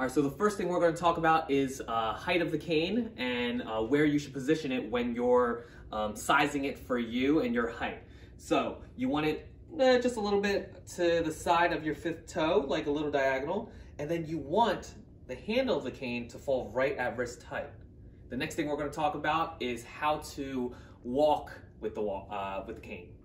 All right, so the first thing we're going to talk about is height of the cane and where you should position it when you're sizing it for you and your height. So you want it just a little bit to the side of your fifth toe, like a little diagonal, and then you want the handle of the cane to fall right at wrist height. The next thing we're going to talk about is how to walk with the cane.